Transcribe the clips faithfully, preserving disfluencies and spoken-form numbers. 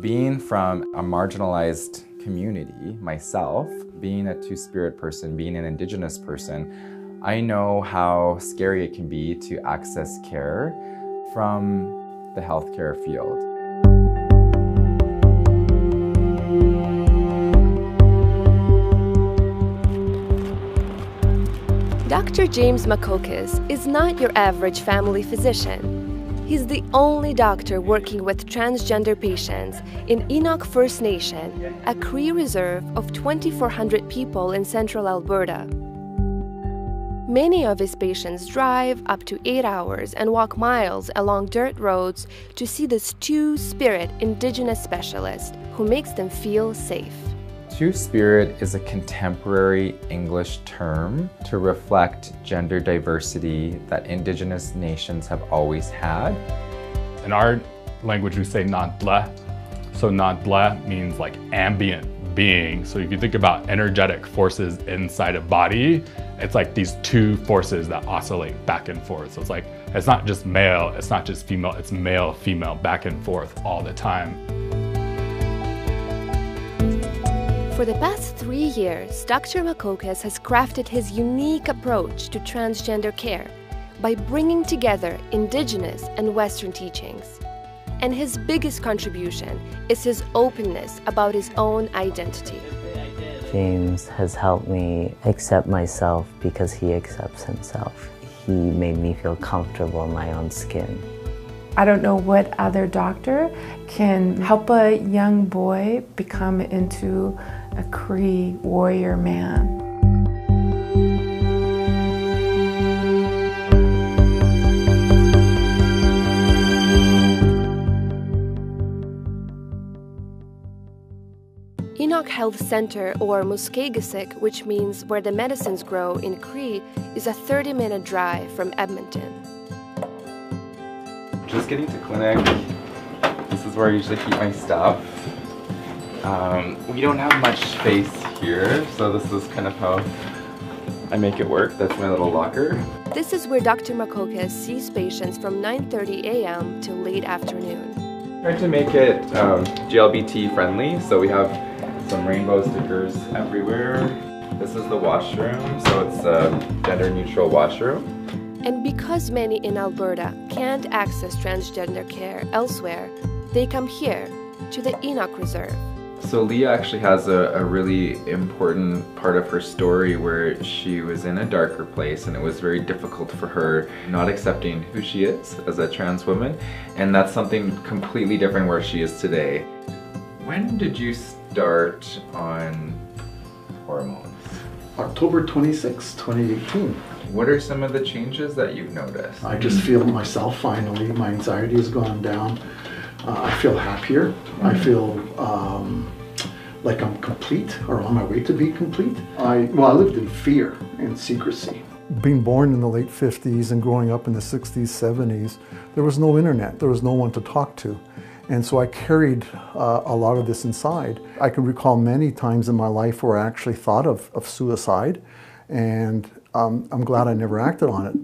Being from a marginalized community myself, being a Two-Spirit person, being an Indigenous person, I know how scary it can be to access care from the healthcare field. Doctor James Makokis is not your average family physician. He's the only doctor working with transgender patients in Enoch First Nation, a Cree reserve of twenty-four hundred people in central Alberta. Many of his patients drive up to eight hours and walk miles along dirt roads to see this Two-Spirit Indigenous specialist who makes them feel safe. Two-Spirit is a contemporary English term to reflect gender diversity that Indigenous nations have always had. In our language, we say naadla. So naadla means like ambient being. So if you think about energetic forces inside a body, it's like these two forces that oscillate back and forth. So it's like, it's not just male, it's not just female, it's male, female, back and forth all the time. For the past three years, Doctor Makokis has crafted his unique approach to transgender care by bringing together Indigenous and Western teachings. And his biggest contribution is his openness about his own identity. James has helped me accept myself because he accepts himself. He made me feel comfortable in my own skin. I don't know what other doctor can help a young boy become into a Cree warrior man. Enoch Health Center, or Muskegisik, which means where the medicines grow in Cree, is a thirty minute drive from Edmonton. Just getting to clinic. This is where I usually keep my stuff. Um, we don't have much space here, so this is kind of how I make it work. That's my little locker. This is where Doctor Makokis sees patients from nine thirty a m till late afternoon. I tried to make it um, G L B T friendly, so we have some rainbow stickers everywhere. This is the washroom, so it's a gender neutral washroom. And because many in Alberta can't access transgender care elsewhere, they come here, to the Enoch Reserve. So Leah actually has a, a really important part of her story where she was in a darker place and it was very difficult for her not accepting who she is as a trans woman. And that's something completely different where she is today. When did you start on hormones? October twenty-sixth, twenty eighteen. What are some of the changes that you've noticed? I just feel myself finally. My anxiety has gone down. Uh, I feel happier. I feel um, like I'm complete or on my way to be complete. I, well, I lived in fear and secrecy. Being born in the late fifties and growing up in the sixties, seventies, there was no internet. There was no one to talk to. And so I carried uh, a lot of this inside. I can recall many times in my life where I actually thought of, of suicide. And Um, I'm glad I never acted on it.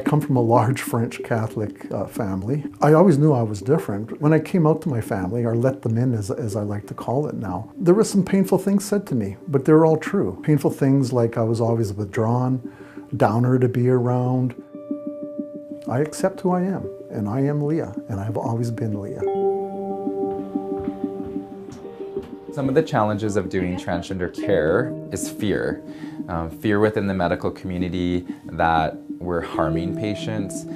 I come from a large French Catholic uh, family. I always knew I was different. When I came out to my family, or let them in as, as I like to call it now, there were some painful things said to me, but they were all true. Painful things like I was always withdrawn, downer to be around. I accept who I am, and I am Leah, and I've always been Leah. Some of the challenges of doing transgender care is fear. Um, fear within the medical community that we're harming patients,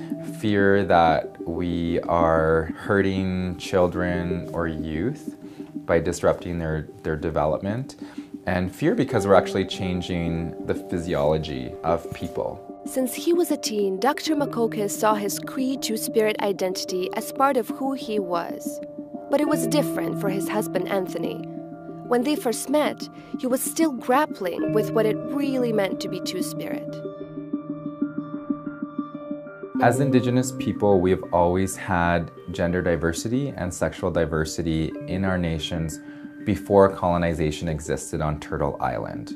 fear that we are hurting children or youth by disrupting their, their development, and fear because we're actually changing the physiology of people. Since he was a teen, Doctor Makokis saw his Cree Two-Spirit identity as part of who he was. But it was different for his husband, Anthony. When they first met, he was still grappling with what it really meant to be Two-Spirit. As Indigenous people, we have always had gender diversity and sexual diversity in our nations before colonization existed on Turtle Island.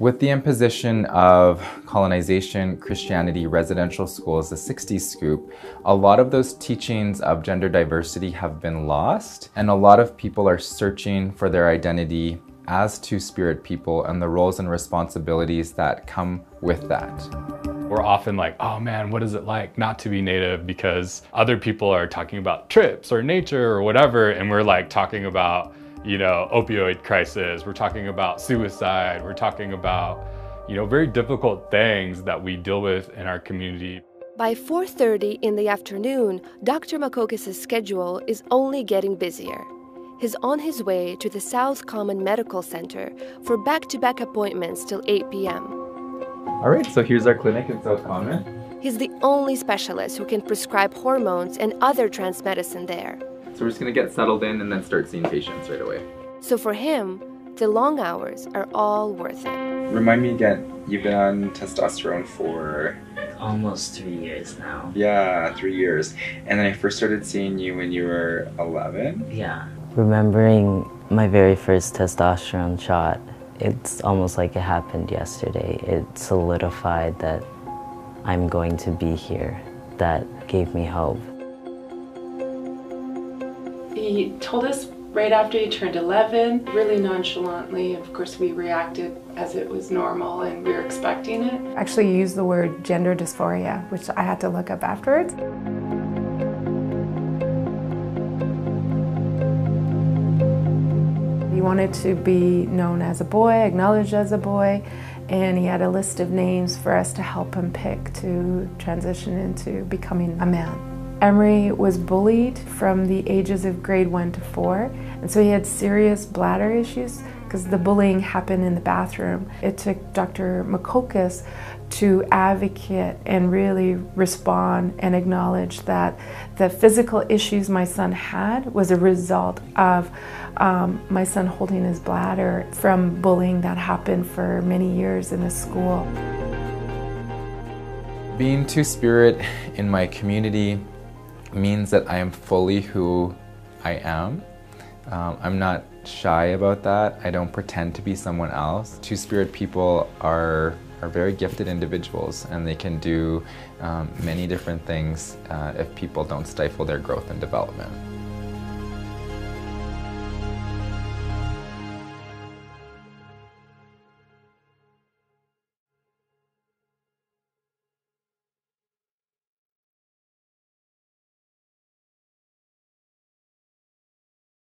With the imposition of colonization, Christianity, residential schools, the sixties scoop, a lot of those teachings of gender diversity have been lost, and a lot of people are searching for their identity as Two-Spirit people and the roles and responsibilities that come with that. We're often like, oh man, what is it like not to be Native, because other people are talking about trips or nature or whatever, and we're like talking about, you know, opioid crisis, we're talking about suicide, we're talking about, you know, very difficult things that we deal with in our community. By four thirty in the afternoon, Doctor Makokis' schedule is only getting busier. He's on his way to the South Common Medical Center for back-to-back appointments till eight p m All right, so here's our clinic in South Common. He's the only specialist who can prescribe hormones and other trans medicine there. So we're just gonna get settled in and then start seeing patients right away. So for him, the long hours are all worth it. Remind me again, you've been on testosterone for... almost three years now. Yeah, three years. And then I first started seeing you when you were eleven? Yeah. Remembering my very first testosterone shot, it's almost like it happened yesterday. It solidified that I'm going to be here. That gave me hope. He told us right after he turned eleven, really nonchalantly. Of course, we reacted as it was normal and we were expecting it. Actually, you used the word gender dysphoria, which I had to look up afterwards. He wanted to be known as a boy, acknowledged as a boy, and he had a list of names for us to help him pick to transition into becoming a man. Emory was bullied from the ages of grade one to four, and so he had serious bladder issues because the bullying happened in the bathroom. It took Doctor Makokis to advocate and really respond and acknowledge that the physical issues my son had was a result of um, my son holding his bladder from bullying that happened for many years in the school. Being Two-Spirit in my community means that I am fully who I am. Um, I'm not shy about that. I don't pretend to be someone else. Two-Spirit people are, are very gifted individuals, and they can do um, many different things uh, if people don't stifle their growth and development.